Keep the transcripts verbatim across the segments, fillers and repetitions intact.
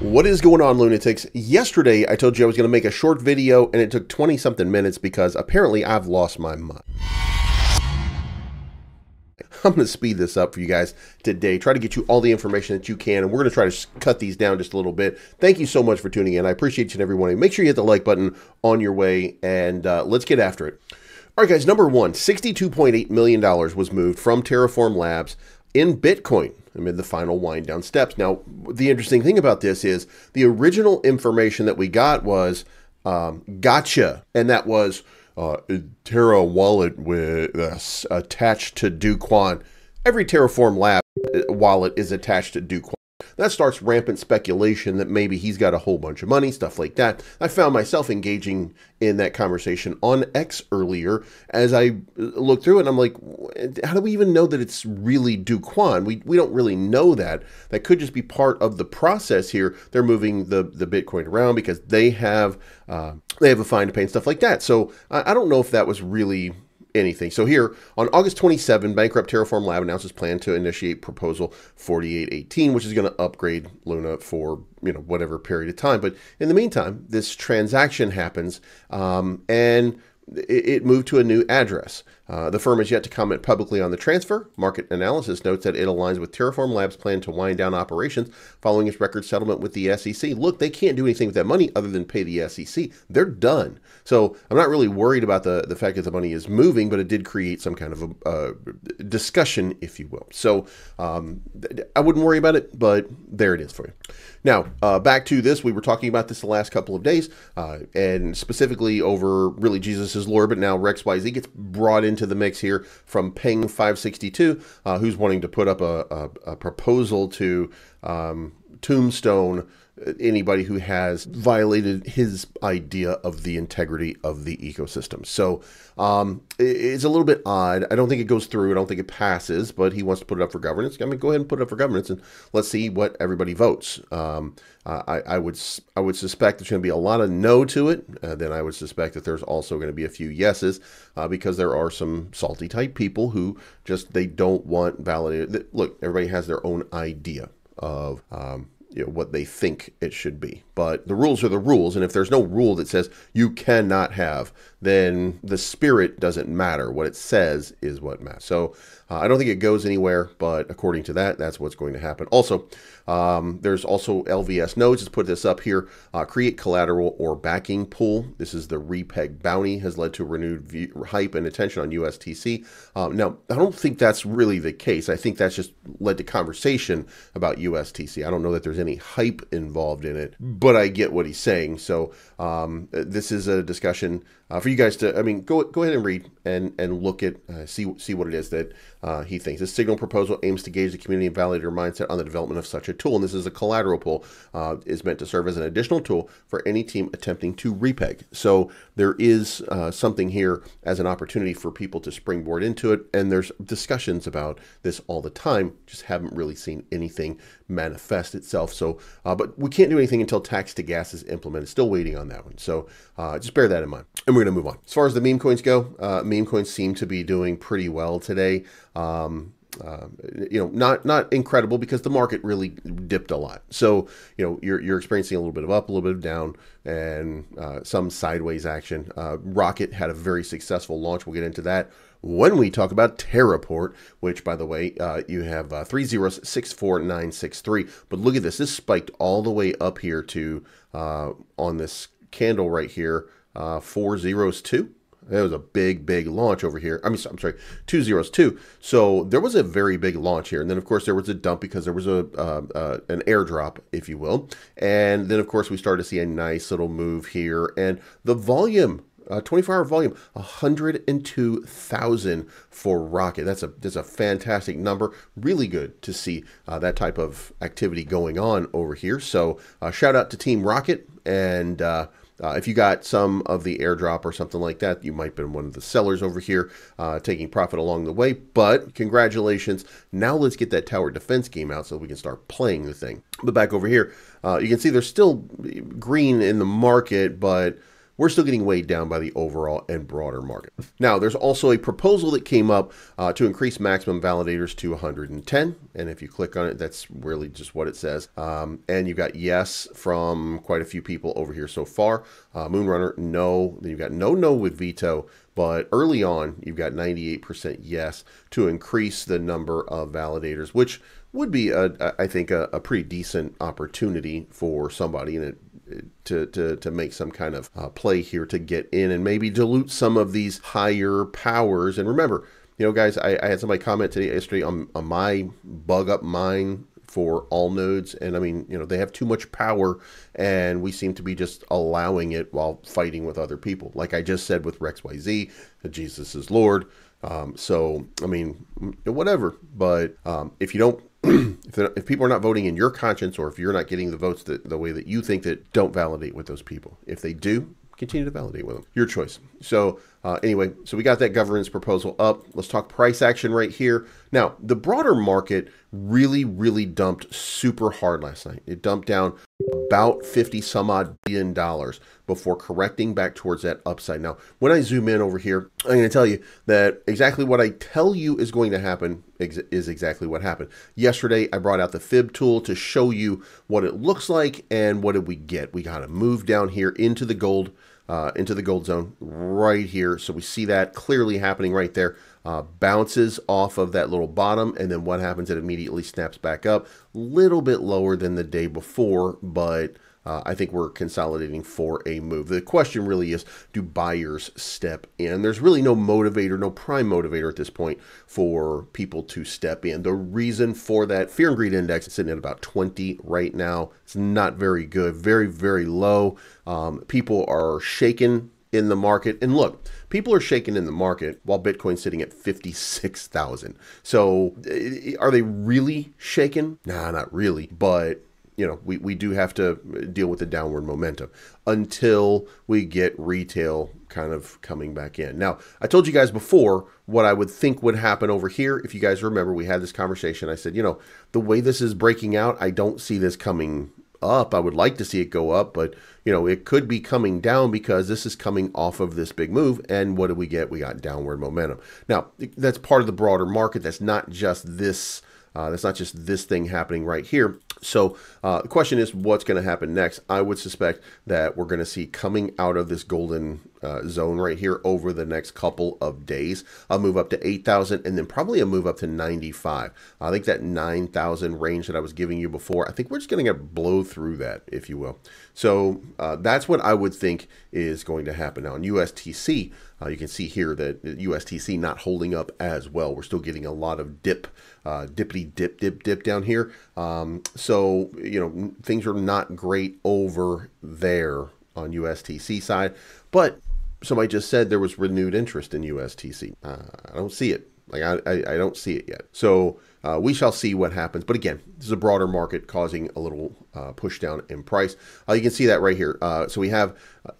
What is going on, lunatics? Yesterday, I told you I was going to make a short video, and it took twenty something minutes because apparently I've lost my mind. I'm going to speed this up for you guys today, try to get you all the information that you can, and we're going to try to cut these down just a little bit. Thank you so much for tuning in. I appreciate you and everyone. Make sure you hit the like button on your way, and uh, let's get after it. All right, guys, number one, sixty-two point eight million dollars was moved from Terraform Labs in Bitcoin amid the final wind down steps. Now, the interesting thing about this is the original information that we got was um, gotcha. And that was uh, Terra wallet with uh, attached to Do Kwon. Every Terraform Lab wallet is attached to Do Kwon. That starts rampant speculation that maybe he's got a whole bunch of money, stuff like that. I found myself engaging in that conversation on X earlier as I looked through it, and I'm like, how do we even know that it's really Do Kwon? We, we don't really know that. That could just be part of the process here. They're moving the, the Bitcoin around because they have, uh, they have a fine to pay and stuff like that. So I, I don't know if that was really anything. So here, on August twenty-seventh, bankrupt Terraform Lab announces plan to initiate Proposal forty-eight eighteen, which is going to upgrade Luna for, you know, whatever period of time. But in the meantime, this transaction happens, um, and it moved to a new address. Uh, the firm has yet to comment publicly on the transfer. Market analysis notes that it aligns with Terraform Labs' plan to wind down operations following its record settlement with the S E C. Look, they can't do anything with that money other than pay the S E C. They're done. So I'm not really worried about the, the fact that the money is moving, but it did create some kind of a, uh, discussion, if you will. So um, I wouldn't worry about it, but there it is for you. Now, uh, back to this. We were talking about this the last couple of days, uh, and specifically over really Jesus is Lord, but now Rex Y Z gets brought in into the mix here from Ping five sixty-two, uh, who's wanting to put up a, a, a proposal to um, tombstone anybody who has violated his idea of the integrity of the ecosystem. So um, it's a little bit odd. I don't think it goes through. I don't think it passes, but he wants to put it up for governance. I mean, go ahead and put it up for governance and let's see what everybody votes. Um, I, I would I would suspect there's going to be a lot of no to it. Uh, then I would suspect that there's also going to be a few yeses uh, because there are some salty type people who just, they don't want validated. Look, everybody has their own idea of um, you know, what they think it should be. But the rules are the rules. And if there's no rule that says you cannot have, then the spirit doesn't matter. What it says is what matters. So uh, I don't think it goes anywhere, but according to that, that's what's going to happen. Also, um, there's also L V S nodes. Let's put this up here. Uh, create collateral or backing pool. This is the repeg bounty has led to renewed view, hype and attention on U S T C. Um, now, I don't think that's really the case. I think that's just led to conversation about U S T C. I don't know that there's any any hype involved in it, but I get what he's saying. So um, this is a discussion uh, for you guys to, I mean, go go ahead and read and and look at, uh, see see what it is that uh, he thinks. This signal proposal aims to gauge the community and validator mindset on the development of such a tool. And this is a collateral pool, uh, is meant to serve as an additional tool for any team attempting to repeg. So there is uh, something here as an opportunity for people to springboard into it. And there's discussions about this all the time, just haven't really seen anything manifest itself. So, uh, but we can't do anything until tax to gas is implemented. Still waiting on that one. So uh, just bear that in mind. And we're going to move on. As far as the meme coins go, uh, meme coins seem to be doing pretty well today. Um, uh, you know, not not incredible because the market really dipped a lot. So, you know, you're, you're experiencing a little bit of up, a little bit of down, and uh, some sideways action. Uh, Rocket had a very successful launch. We'll get into that when we talk about Terraport, which, by the way, uh, you have uh, three zeros, six, four, nine, six, three. But look at this. This spiked all the way up here to, uh, on this candle right here, uh, four zeros, two. That was a big, big launch over here. I mean, I'm sorry, two zeros, two. So there was a very big launch here. And then, of course, there was a dump because there was a uh, uh, an airdrop, if you will. And then, of course, we started to see a nice little move here. And the volume, Uh, twenty-four hour volume, one hundred two thousand for Rocket. That's a that's a fantastic number. Really good to see uh, that type of activity going on over here. So uh, shout out to Team Rocket. And uh, uh, if you got some of the airdrop or something like that, you might have been one of the sellers over here uh, taking profit along the way. But congratulations. Now let's get that tower defense game out so we can start playing the thing. But back over here, uh, you can see there's still green in the market, but we're still getting weighed down by the overall and broader market. Now, there's also a proposal that came up uh, to increase maximum validators to one hundred ten. And if you click on it, that's really just what it says. Um, and you've got yes from quite a few people over here so far. Uh, Moonrunner, no. Then you've got no, no with veto. But early on, you've got ninety-eight percent yes to increase the number of validators, which would be, a, I think, a, a pretty decent opportunity for somebody, and it To, to, to make some kind of uh, play here to get in and maybe dilute some of these higher powers. And remember, you know, guys, I, I had somebody comment today, yesterday on, on my bug up mine for all nodes. And I mean, you know, they have too much power and we seem to be just allowing it while fighting with other people. Like I just said with Rex Y Z, Jesus is Lord. Um, so, I mean, whatever. But um, if you don't, If, if people are not voting in your conscience, or if you're not getting the votes that, the way that you think, that don't validate with those people. If they do, continue to validate with them. Your choice. So uh, anyway, so we got that governance proposal up. Let's talk price action right here. Now, the broader market really, really dumped super hard last night. It dumped down about fifty some odd billion dollars before correcting back towards that upside. Now, when I zoom in over here, I'm going to tell you that exactly what I tell you is going to happen ex is exactly what happened. Yesterday, I brought out the Fib tool to show you what it looks like, and what did we get? We got to move down here into the gold, uh, into the gold zone right here. So we see that clearly happening right there. Uh, bounces off of that little bottom, and then what happens? It immediately snaps back up, a little bit lower than the day before, but uh, I think we're consolidating for a move. The question really is, do buyers step in? There's really no motivator, no prime motivator at this point for people to step in. The reason for that, fear and greed index is sitting at about twenty right now. It's not very good, very, very low. Um, people are shaken in the market. And look, people are shaking in the market while Bitcoin's sitting at fifty-six thousand. So are they really shaken? Nah, not really. But, you know, we, we do have to deal with the downward momentum until we get retail kind of coming back in. Now, I told you guys before what I would think would happen over here. If you guys remember, we had this conversation. I said, you know, the way this is breaking out, I don't see this coming up. I would like to see it go up, but you know, it could be coming down because this is coming off of this big move. And what do we get? We got downward momentum. Now, that's part of the broader market. That's not just this. Uh, that's not just this thing happening right here. So uh, the question is, what's going to happen next? I would suspect that we're going to see coming out of this golden uh, zone right here over the next couple of days, a move up to eight thousand, and then probably a move up to ninety-five. I think that nine thousand range that I was giving you before, I think we're just going to get blow through that, if you will. So uh, that's what I would think is going to happen. Now, in U S T C, uh, you can see here that U S T C not holding up as well. We're still getting a lot of dip, uh, dippity dip, dip, dip down here. Um, So, you know, things are not great over there on U S T C side, but somebody just said there was renewed interest in U S T C. Uh, I don't see it. Like, I, I, I don't see it yet. So uh, we shall see what happens. But again, this is a broader market causing a little uh, push down in price. Uh, you can see that right here. Uh, so we have uh,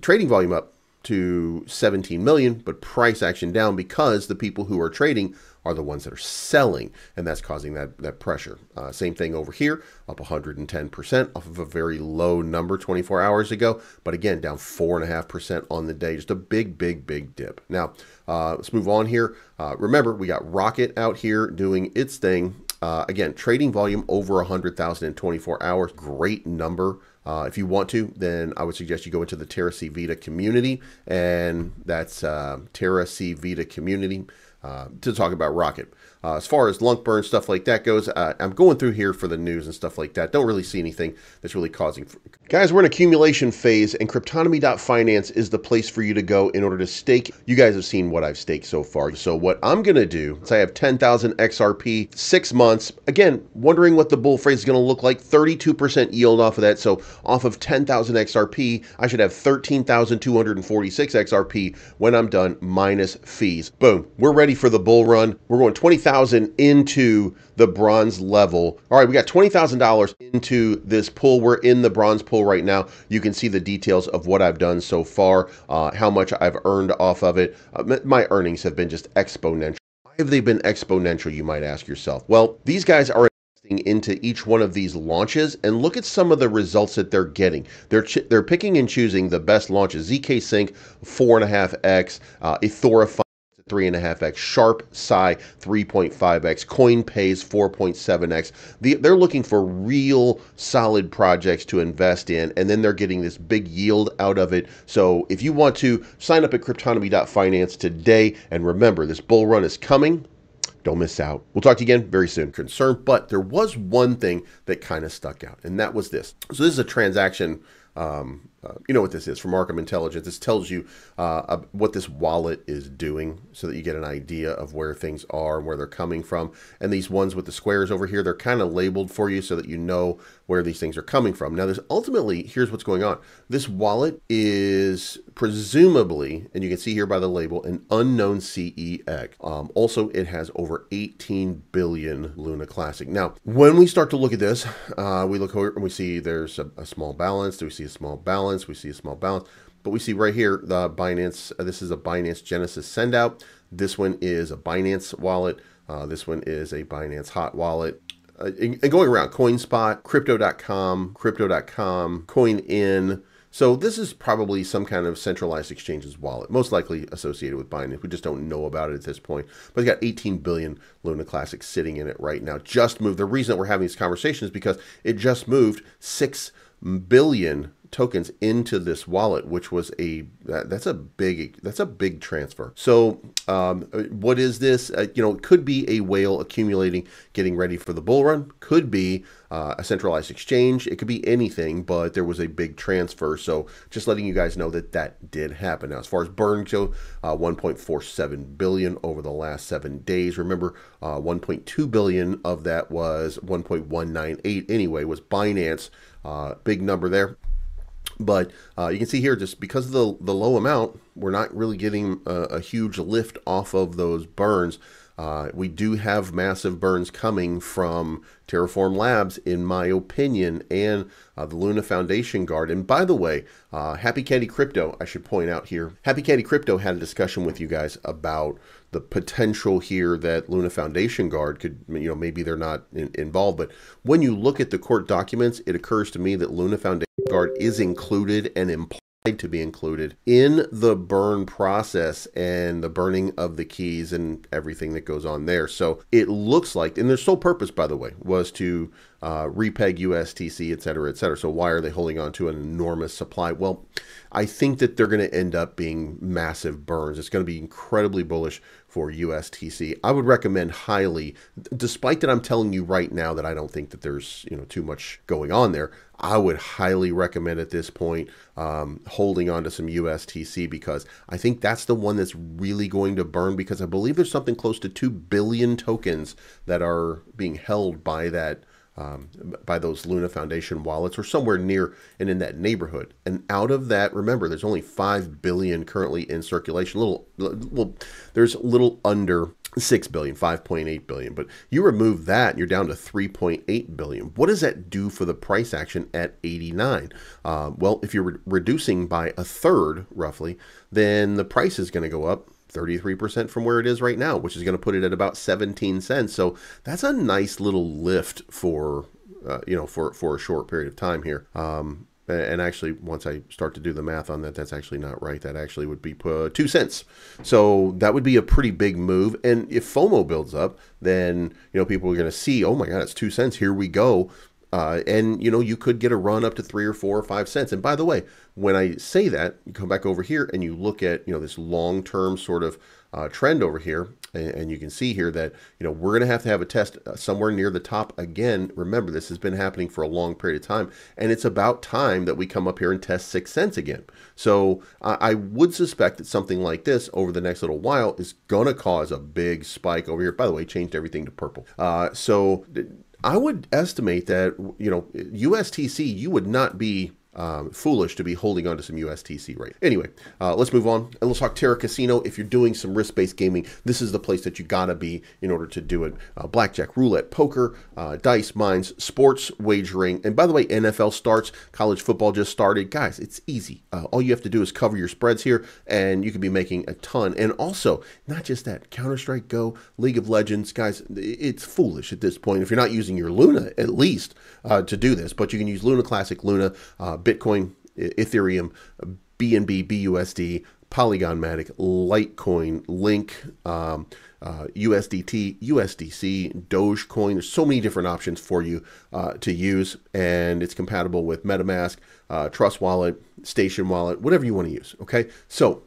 trading volume up to seventeen million, but price action down because the people who are trading are the ones that are selling, and that's causing that, that pressure. Uh, same thing over here, up one hundred ten percent off of a very low number twenty-four hours ago, but again, down four point five percent on the day. Just a big, big, big dip. Now, uh, let's move on here. Uh, remember, we got Rocket out here doing its thing. Uh, again, trading volume over one hundred thousand in twenty-four hours, great number. Uh, if you want to, then I would suggest you go into the Terra Vita community, and that's uh, Terra Vita community. Uh, to talk about Rocket. Uh, as far as lunk burn, stuff like that goes, uh, I'm going through here for the news and stuff like that. Don't really see anything that's really causing. Guys, we're in accumulation phase, and cryptonomy dot finance is the place for you to go in order to stake. You guys have seen what I've staked so far. So what I'm going to do is I have ten thousand X R P, six months. Again, wondering what the bull phrase is going to look like. thirty-two percent yield off of that. So off of ten thousand X R P, I should have thirteen thousand two hundred forty-six X R P when I'm done, minus fees. Boom. We're ready for the bull run. We're going twenty thousand into the bronze level. All right, we got twenty thousand dollars into this pool. We're in the bronze pool right now. You can see the details of what I've done so far, uh, how much I've earned off of it. Uh, my earnings have been just exponential. Why have they been exponential, you might ask yourself? Well, these guys are into each one of these launches and look at some of the results that they're getting. They're they're picking and choosing the best launches. Z K Sync, four point five x, uh, Ethorify, three point five x, Sharp Psi, three point five x, Coin Pays, four point seven x. The, they're looking for real solid projects to invest in, and then they're getting this big yield out of it. So if you want to, sign up at cryptonomy dot finance today. And remember, this bull run is coming. Don't miss out. We'll talk to you again very soon. Concern, but there was one thing that kind of stuck out, and that was this. So this is a transaction. Um, uh, you know what this is from Arkham Intelligence. This tells you uh, uh, what this wallet is doing so that you get an idea of where things are and where they're coming from. And these ones with the squares over here, they're kind of labeled for you so that you know where these things are coming from. Now, there's ultimately, here's what's going on. This wallet is presumably, and you can see here by the label, an unknown C E X. Um, also, it has over eighteen billion Luna Classic. Now, when we start to look at this, uh, we look over and we see there's a, a small balance. We see a small balance. We see a small balance. But we see right here the Binance. Uh, this is a Binance Genesis send out. This one is a Binance wallet. Uh, this one is a Binance hot wallet. Uh, and, and going around, CoinSpot, crypto dot com, crypto dot com, CoinIn. So this is probably some kind of centralized exchange's wallet, most likely associated with Binance. We just don't know about it at this point. But it's got eighteen billion Luna Classic sitting in it right now. Just moved. The reason that we're having these conversations is because it just moved six billion tokens into this wallet, which was a that, that's a big that's a big transfer. So um, what is this? Uh, you know, it could be a whale accumulating, getting ready for the bull run. Could be uh, a centralized exchange. It could be anything, but there was a big transfer. So just letting you guys know that that did happen. Now, as far as burn go, uh, one point four seven billion over the last seven days. Remember, uh, one point two billion of that was one point one nine eight anyway was Binance. Uh, big number there, but uh, you can see here, just because of the, the low amount, we're not really getting a, a huge lift off of those burns. Uh, we do have massive burns coming from Terraform Labs, in my opinion, and uh, the Luna Foundation Guard. And by the way, uh, Happy Candy Crypto, I should point out here, Happy Candy Crypto had a discussion with you guys about the potential here that Luna Foundation Guard could, you know, maybe they're not in, involved. But when you look at the court documents, it occurs to me that Luna Foundation Guard is included and implied to be included in the burn process and the burning of the keys and everything that goes on there. So it looks like, and their sole purpose, by the way, was to uh, repeg U S T C, et cetera, et cetera. So why are they holding on to an enormous supply? Well, I think that they're going to end up being massive burns. It's going to be incredibly bullish for U S T C. I would recommend highly, despite that I'm telling you right now that I don't think that there's, you know, too much going on there, I would highly recommend at this point um, holding on to some U S T C, because I think that's the one that's really going to burn, because I believe there's something close to two billion tokens that are being held by that Um, by those Luna Foundation wallets, or somewhere near and in that neighborhood. And out of that, remember, there's only five billion currently in circulation. Little, well, there's a little under six billion, five point eight billion. But you remove that, and you're down to three point eight billion. What does that do for the price action at eighty-nine? Uh, well, if you're re reducing by a third, roughly, then the price is going to go up thirty-three percent from where it is right now, which is going to put it at about seventeen cents. So that's a nice little lift for, uh, you know, for, for a short period of time here. Um, and actually, once I start to do the math on that, that's actually not right. That actually would be uh, two cents. So that would be a pretty big move. And if FOMO builds up, then, you know, people are going to see, oh my God, it's two cents. Here we go. Uh, and, you know, you could get a run up to three or four or five cents. And by the way, when I say that, you come back over here and you look at, you know, this long-term sort of uh, trend over here. And, and you can see here that, you know, we're going to have to have a test somewhere near the top again. Remember, this has been happening for a long period of time. And it's about time that we come up here and test six cents again. So uh, I would suspect that something like this over the next little while is going to cause a big spike over here. By the way, changed everything to purple. Uh, so... I would estimate that, you know, U S T C, you would not be um, foolish to be holding on to some U S T C right now. Anyway, uh, let's move on and let's talk Terra Casino. If you're doing some risk-based gaming, this is the place that you gotta be in order to do it. Uh, blackjack, roulette, poker, uh, dice, mines, sports wagering. And by the way, N F L starts, college football just started. Guys, it's easy. Uh, all you have to do is cover your spreads here and you can be making a ton. And also, not just that, Counter-Strike Go, League of Legends, guys, it's foolish at this point if you're not using your Luna at least uh, to do this, but you can use Luna Classic, Luna, uh, Bitcoin, Ethereum, B N B, B U S D, Polygonmatic, Litecoin, Link, um, uh, U S D T, U S D C, Dogecoin. There's so many different options for you uh, to use, and it's compatible with MetaMask, uh, Trust Wallet, Station Wallet, whatever you want to use, okay? So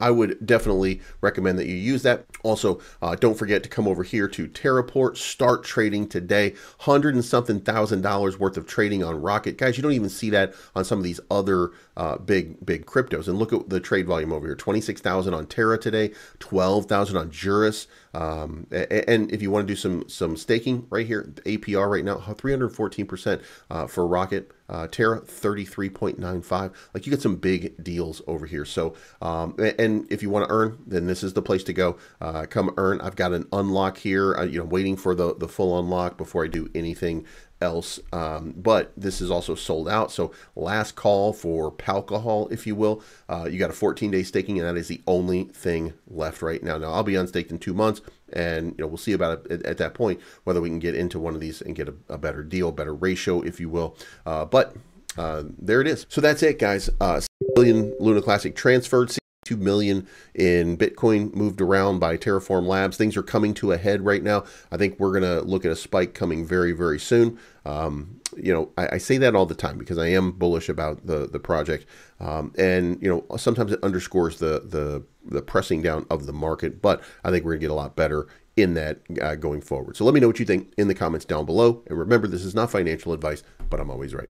I would definitely recommend that you use that. Also, uh, don't forget to come over here to Terraport. Start trading today. Hundred and something thousand dollars worth of trading on Rocket. Guys, you don't even see that on some of these other uh, big, big cryptos. And look at the trade volume over here. twenty-six thousand on Terra today, twelve thousand on Juris. Um, and if you want to do some some staking right here, the A P R right now, three hundred fourteen percent uh, for Rocket. Uh, Terra, thirty-three point nine five. Like, you get some big deals over here. So, um, and if you want to earn, then this is the place to go. Uh, come earn. I've got an unlock here. I, you know, waiting for the, the full unlock before I do anything else, um, but this is also sold out. So last call for Palcohol, if you will. Uh, you got a fourteen day staking, and that is the only thing left right now. Now, I'll be unstaked in two months, and you know, we'll see about it at, at that point, whether we can get into one of these and get a, a better deal, better ratio, if you will. Uh, but uh, there it is. So that's it, guys. Uh, six million Luna Classic transferred, two million in Bitcoin moved around by Terraform Labs. Things are coming to a head right now. I think we're gonna look at a spike coming very, very soon. Um, you know, I, I say that all the time because I am bullish about the the project, um, and you know, sometimes it underscores the the the pressing down of the market. But I think we're gonna get a lot better in that uh, going forward. So let me know what you think in the comments down below. And remember, this is not financial advice, but I'm always right.